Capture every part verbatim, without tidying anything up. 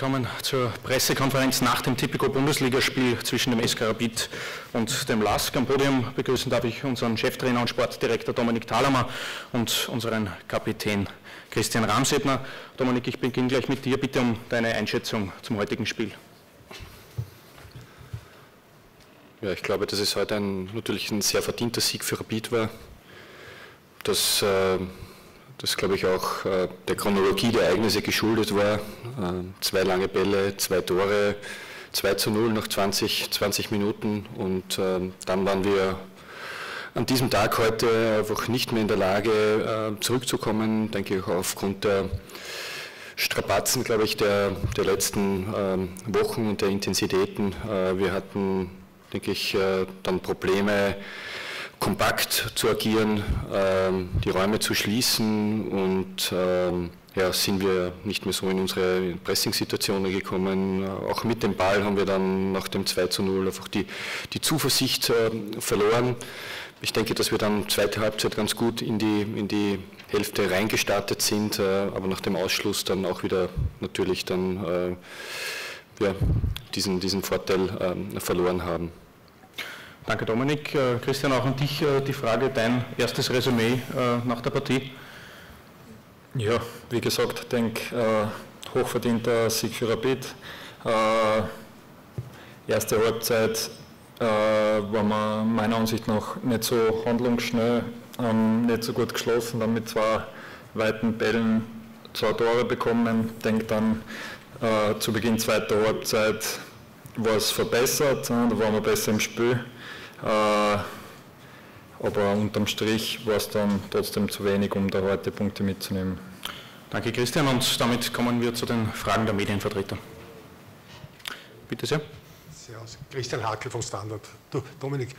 Willkommen zur Pressekonferenz nach dem Tipico Bundesligaspiel zwischen dem S K Rapid und dem L A S K. Am Podium begrüßen darf ich unseren Cheftrainer und Sportdirektor Dominik Thalhammer und unseren Kapitän Christian Ramsebner. Dominik, ich beginne gleich mit dir. Bitte um deine Einschätzung zum heutigen Spiel. Ja, ich glaube, dass es heute ein, natürlich ein sehr verdienter Sieg für Rapid war. Das, äh, das glaube ich, auch äh, der Chronologie der Ereignisse geschuldet war. Äh, zwei lange Bälle, zwei Tore, zwei zu null nach zwanzig, zwanzig Minuten. Und äh, dann waren wir an diesem Tag heute einfach nicht mehr in der Lage, äh, zurückzukommen. Denke ich auch aufgrund der Strapazen, glaube ich, der, der letzten äh, Wochen und der Intensitäten. Äh, wir hatten, denke ich, äh, dann Probleme, kompakt zu agieren, die Räume zu schließen, und ja, sind wir nicht mehr so in unsere Pressing-Situationen gekommen. Auch mit dem Ball haben wir dann nach dem zwei zu null einfach die, die Zuversicht verloren. Ich denke, dass wir dann zweite Halbzeit ganz gut in die, in die Hälfte reingestartet sind, aber nach dem Ausschluss dann auch wieder natürlich dann ja, diesen, diesen Vorteil verloren haben. Danke Dominik. Christian, auch an dich die Frage, dein erstes Resümee nach der Partie? Ja, wie gesagt, ich denke, hochverdienter Sieg für Rapid. Erste Halbzeit waren wir meiner Ansicht nach nicht so handlungsschnell, nicht so gut geschlafen, dann mit zwei weiten Bällen zwei Tore bekommen. Ich denke dann zu Beginn zweiter Halbzeit war es verbessert, da waren wir besser im Spiel. Aber unterm Strich war es dann trotzdem zu wenig, um da heute Punkte mitzunehmen. Danke Christian, und damit kommen wir zu den Fragen der Medienvertreter. Bitte sehr. sehr Christian Hakel vom Standard. Du, Dominik,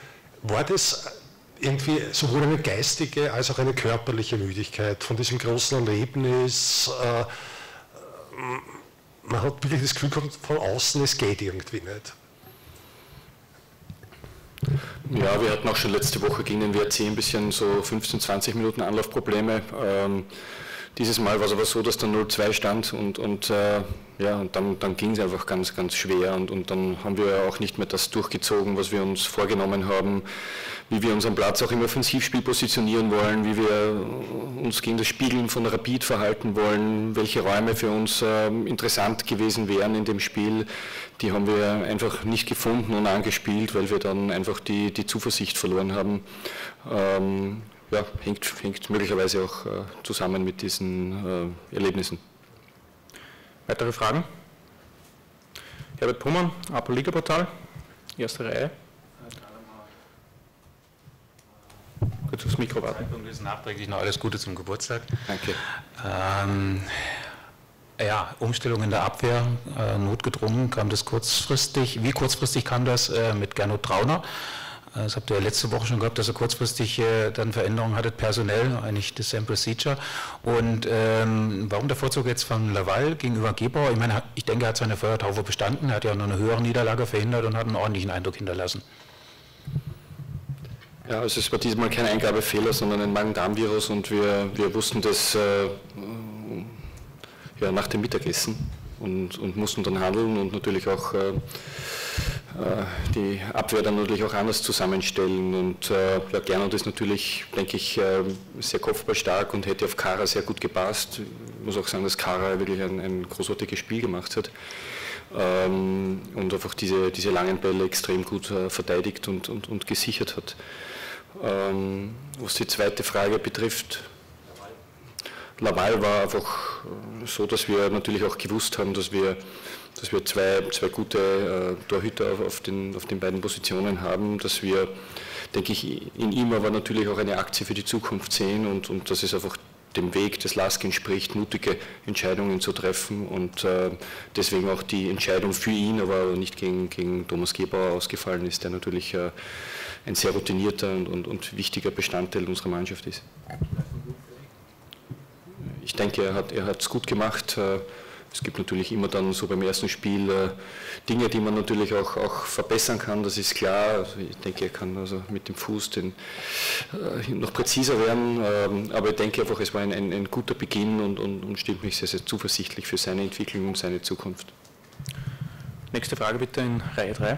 war das irgendwie sowohl eine geistige als auch eine körperliche Müdigkeit von diesem großen Erlebnis? Äh, man hat wirklich das Gefühl gehabt, von außen, es geht irgendwie nicht. Ja, wir hatten auch schon letzte Woche gegen den W A C ein bisschen so fünfzehn, zwanzig Minuten Anlaufprobleme. Ähm, dieses Mal war es aber so, dass dann null zwei stand, und, und, äh, ja, und dann, dann ging es einfach ganz, ganz schwer, und, und dann haben wir auch nicht mehr das durchgezogen, was wir uns vorgenommen haben, wie wir unseren Platz auch im Offensivspiel positionieren wollen, wie wir uns gegen das Spiegeln von Rapid verhalten wollen, welche Räume für uns äh, interessant gewesen wären in dem Spiel. Die haben wir einfach nicht gefunden und angespielt, weil wir dann einfach die, die Zuversicht verloren haben. Ähm, ja, hängt, hängt möglicherweise auch äh, zusammen mit diesen äh, Erlebnissen. Weitere Fragen? Herbert Pummer, Apo-Liga-Portal, erste Reihe. Kurz aufs Mikro warten. Nachträglich noch alles Gute zum Geburtstag. Danke. Ähm, Ja, Umstellung in der Abwehr, äh, notgedrungen kam das kurzfristig. Wie kurzfristig kam das äh, mit Gernot Trauner? Äh, das habt ihr letzte Woche schon gehabt, dass ihr kurzfristig äh, dann Veränderungen hattet, personell, eigentlich das same procedure. Und ähm, warum der Vorzug jetzt von Laval gegenüber Gebauer? Ich meine, ich denke, er hat seine Feuertaufe bestanden, hat ja noch eine höhere Niederlage verhindert und hat einen ordentlichen Eindruck hinterlassen. Ja, also es war diesmal kein Eingabefehler, sondern ein Magen-Darm-Virus, und wir, wir wussten, dass... Äh, Ja, nach dem Mittagessen, und, und mussten dann handeln und natürlich auch äh, die Abwehr dann natürlich auch anders zusammenstellen. Und äh, ja, Gernot ist natürlich, denke ich, äh, sehr kopfballstark und hätte auf Kara sehr gut gepasst. Ich muss auch sagen, dass Kara wirklich ein, ein großartiges Spiel gemacht hat ähm, und einfach diese, diese langen Bälle extrem gut äh, verteidigt und, und, und gesichert hat. Ähm, was die zweite Frage betrifft, Laval war einfach so, dass wir natürlich auch gewusst haben, dass wir, dass wir zwei, zwei gute äh, Torhüter auf, auf, den, auf den beiden Positionen haben, dass wir, denke ich, in ihm aber natürlich auch eine Aktie für die Zukunft sehen, und, und dass es einfach dem Weg des L A S K entspricht, mutige Entscheidungen zu treffen, und äh, deswegen auch die Entscheidung für ihn, aber nicht gegen, gegen Thomas Gebauer ausgefallen ist, der natürlich äh, ein sehr routinierter und, und, und wichtiger Bestandteil unserer Mannschaft ist. Ich denke, er hat er hat's gut gemacht. Es gibt natürlich immer dann so beim ersten Spiel Dinge, die man natürlich auch, auch verbessern kann, das ist klar. Also ich denke, er kann also mit dem Fuß den, äh, noch präziser werden. Aber ich denke einfach, es war ein, ein, ein guter Beginn, und, und, und stimmt mich sehr, sehr zuversichtlich für seine Entwicklung und seine Zukunft. Nächste Frage bitte in Reihe drei.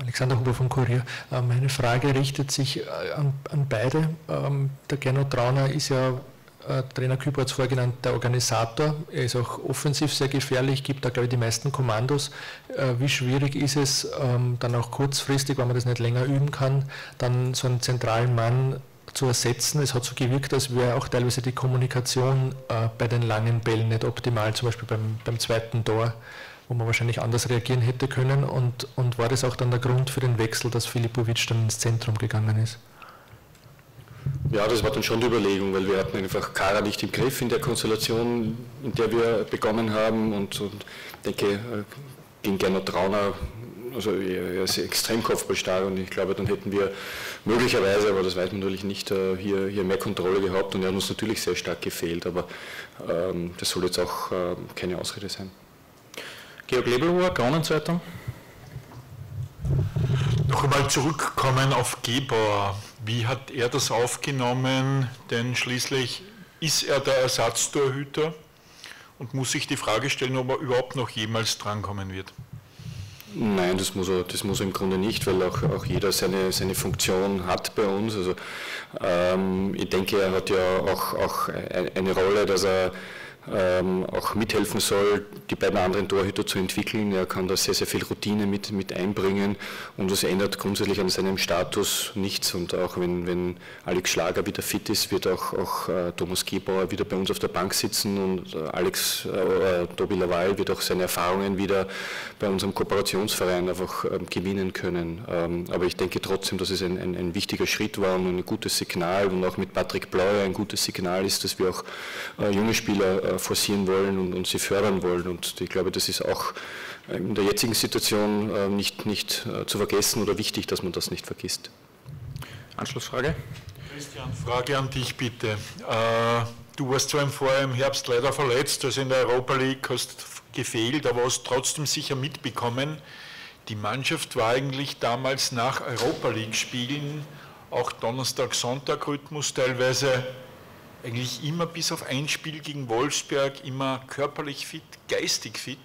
Alexander Huber vom Kurier. Meine Frage richtet sich an, an beide. Der Gernot Trauner ist ja, Trainer Küber hat es vorgenannt, der Organisator. Er ist auch offensiv sehr gefährlich, gibt da, glaube ich, die meisten Kommandos. Wie schwierig ist es, dann auch kurzfristig, wenn man das nicht länger üben kann, dann so einen zentralen Mann zu ersetzen? Es hat so gewirkt, als wäre auch teilweise die Kommunikation bei den langen Bällen nicht optimal, zum Beispiel beim, beim zweiten Tor, wo man wahrscheinlich anders reagieren hätte können, und, und war das auch dann der Grund für den Wechsel, dass Filipovic dann ins Zentrum gegangen ist? Ja, das war dann schon die Überlegung, weil wir hatten einfach Kara nicht im Griff in der Konstellation, in der wir begonnen haben, und, und denke, gegen Gernot Trauner, also er ist extrem kopfballstark, und ich glaube, dann hätten wir möglicherweise, aber das weiß man natürlich nicht, hier, hier mehr Kontrolle gehabt, und er hat uns natürlich sehr stark gefehlt, aber ähm, das soll jetzt auch äh, keine Ausrede sein. Georg Lebel, Kronenzeitung. Noch einmal zurückkommen auf Gebauer. Wie hat er das aufgenommen? Denn schließlich ist er der Ersatztorhüter und muss sich die Frage stellen, ob er überhaupt noch jemals drankommen wird. Nein, das muss er, das muss er im Grunde nicht, weil auch, auch jeder seine, seine Funktion hat bei uns. Also, ähm, ich denke, er hat ja auch, auch eine Rolle, dass er Ähm, auch mithelfen soll, die beiden anderen Torhüter zu entwickeln. Er kann da sehr, sehr viel Routine mit, mit einbringen, und das ändert grundsätzlich an seinem Status nichts. Und auch wenn, wenn Alex Schlager wieder fit ist, wird auch, auch äh, Thomas Gebauer wieder bei uns auf der Bank sitzen, und äh, Alex äh, Tobi Laval wird auch seine Erfahrungen wieder bei unserem Kooperationsverein einfach ähm, gewinnen können. Ähm, aber ich denke trotzdem, dass es ein, ein, ein wichtiger Schritt war und ein gutes Signal, und auch mit Patrick Blauer ein gutes Signal ist, dass wir auch äh, junge Spieler äh, forcieren wollen und, und sie fördern wollen, und ich glaube, das ist auch in der jetzigen Situation äh, nicht, nicht äh, zu vergessen oder wichtig, dass man das nicht vergisst. Anschlussfrage? Christian, Frage an dich bitte. Äh, du warst zwar im Vorjahr im Herbst leider verletzt, also in der Europa League hast gefehlt, aber hast trotzdem sicher mitbekommen, die Mannschaft war eigentlich damals nach Europa League Spielen, auch Donnerstag-Sonntag-Rhythmus teilweise, eigentlich immer bis auf ein Spiel gegen Wolfsberg, immer körperlich fit, geistig fit.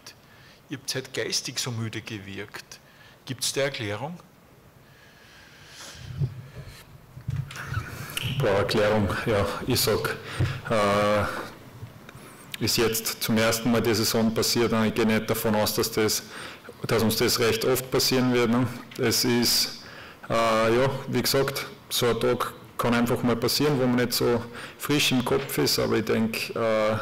Ihr habt halt geistig so müde gewirkt. Gibt es da Erklärung? Boah, Erklärung, ja, ich sag, äh, ist jetzt zum ersten Mal die Saison passiert, und ich gehe nicht davon aus, dass, das, dass uns das recht oft passieren wird. Ne? Es ist, äh, ja, wie gesagt, so ein Tag kann einfach mal passieren, wo man nicht so frisch im Kopf ist, aber ich denke, äh,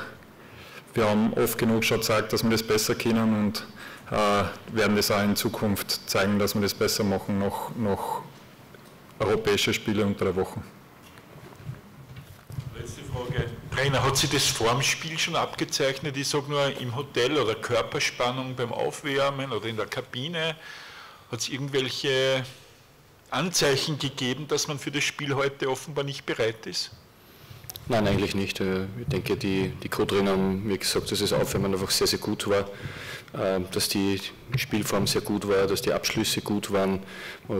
wir haben oft genug schon gezeigt, dass wir das besser können, und äh, werden das auch in Zukunft zeigen, dass wir das besser machen, noch, noch europäische Spiele unter der Woche. Letzte Frage. Rainer, hat sich das vor dem Spiel schon abgezeichnet? Ich sage nur, im Hotel oder Körperspannung beim Aufwärmen oder in der Kabine, hat es irgendwelche Anzeichen gegeben, dass man für das Spiel heute offenbar nicht bereit ist? Nein, eigentlich nicht. Ich denke, die, die Co-Trainer haben mir gesagt, dass es auf, wenn man einfach sehr, sehr gut war, dass die Spielform sehr gut war, dass die Abschlüsse gut waren.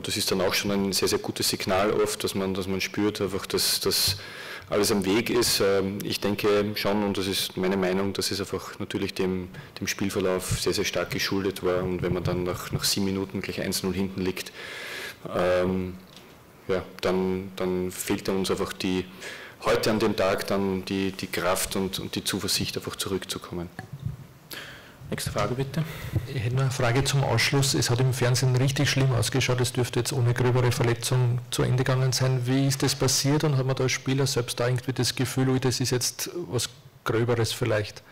Das ist dann auch schon ein sehr, sehr gutes Signal oft, dass man, dass man spürt, einfach, dass, dass alles am Weg ist. Ich denke schon, und das ist meine Meinung, dass es einfach natürlich dem, dem Spielverlauf sehr, sehr stark geschuldet war. Und wenn man dann nach, nach sieben Minuten gleich eins null hinten liegt, Ähm, ja, dann, dann fehlt uns einfach die, heute an dem Tag dann die, die Kraft und, und die Zuversicht, einfach zurückzukommen. Nächste Frage bitte. Ich hätte noch eine Frage zum Ausschluss. Es hat im Fernsehen richtig schlimm ausgeschaut. Es dürfte jetzt ohne gröbere Verletzung zu Ende gegangen sein. Wie ist das passiert, und hat man da als Spieler selbst da irgendwie das Gefühl, das ist jetzt was Gröberes vielleicht?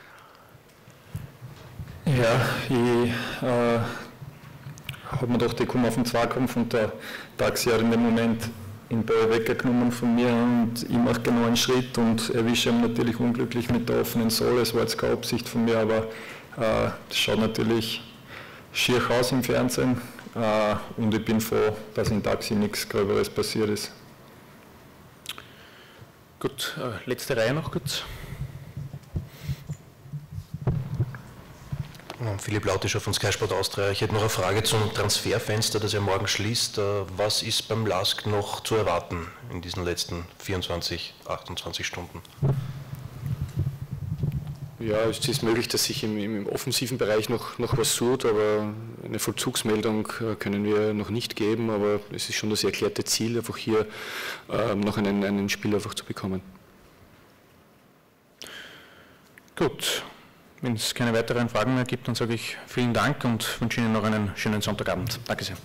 Ja, ich... Äh hat man gedacht, ich komme auf den Zweikampf, und der Taxi hat in dem Moment den Ball weggenommen von mir, und ich mache genau einen Schritt und erwische ihn natürlich unglücklich mit der offenen Sohle. Es war jetzt keine Absicht von mir, aber äh, das schaut natürlich schier aus im Fernsehen, äh, und ich bin froh, dass im Taxi nichts Gröberes passiert ist. Gut, äh, letzte Reihe noch kurz. Philipp Lautischer von Sky Sport Austria. Ich hätte noch eine Frage zum Transferfenster, das ja morgen schließt. Was ist beim L A S K noch zu erwarten in diesen letzten vierundzwanzig, achtundzwanzig Stunden? Ja, es ist möglich, dass sich im, im offensiven Bereich noch, noch was tut, aber eine Vollzugsmeldung können wir noch nicht geben, aber es ist schon das erklärte Ziel, einfach hier ähm, noch einen, einen Spieler einfach zu bekommen. Gut, wenn es keine weiteren Fragen mehr gibt, dann sage ich vielen Dank und wünsche Ihnen noch einen schönen Sonntagabend. Danke sehr.